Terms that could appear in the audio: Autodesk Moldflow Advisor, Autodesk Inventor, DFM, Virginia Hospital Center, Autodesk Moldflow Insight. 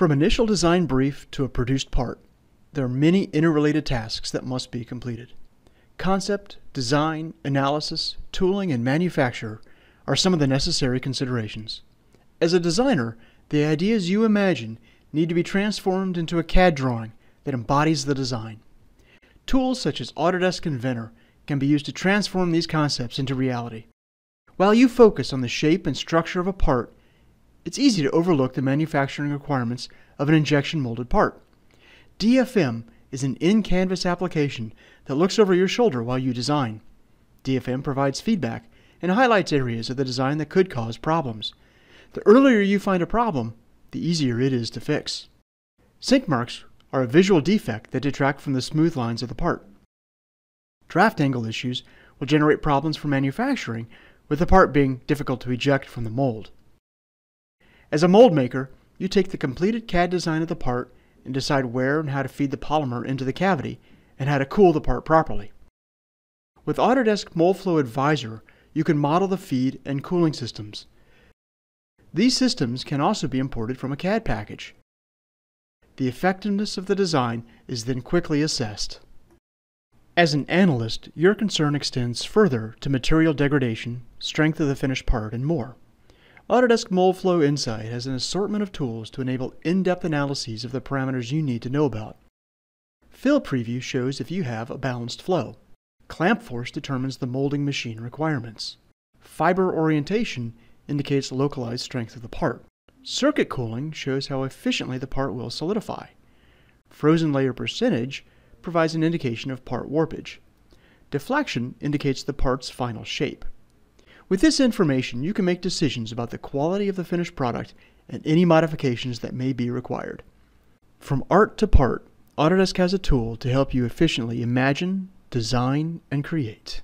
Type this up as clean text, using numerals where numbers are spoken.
From initial design brief to a produced part, there are many interrelated tasks that must be completed. Concept, design, analysis, tooling, and manufacture are some of the necessary considerations. As a designer, the ideas you imagine need to be transformed into a CAD drawing that embodies the design. Tools such as Autodesk Inventor can be used to transform these concepts into reality. While you focus on the shape and structure of a part, it's easy to overlook the manufacturing requirements of an injection molded part. DFM is an in-canvas application that looks over your shoulder while you design. DFM provides feedback and highlights areas of the design that could cause problems. The earlier you find a problem, the easier it is to fix. Sink marks are a visual defect that detract from the smooth lines of the part. Draft angle issues will generate problems for manufacturing, with the part being difficult to eject from the mold. As a mold maker, you take the completed CAD design of the part and decide where and how to feed the polymer into the cavity and how to cool the part properly. With Autodesk Moldflow Advisor, you can model the feed and cooling systems. These systems can also be imported from a CAD package. The effectiveness of the design is then quickly assessed. As an analyst, your concern extends further to material degradation, strength of the finished part, and more. Autodesk Moldflow Insight has an assortment of tools to enable in-depth analyses of the parameters you need to know about. Fill preview shows if you have a balanced flow. Clamp force determines the molding machine requirements. Fiber orientation indicates localized strength of the part. Circuit cooling shows how efficiently the part will solidify. Frozen layer percentage provides an indication of part warpage. Deflection indicates the part's final shape. With this information, you can make decisions about the quality of the finished product and any modifications that may be required. From art to part, Autodesk has a tool to help you efficiently imagine, design, and create.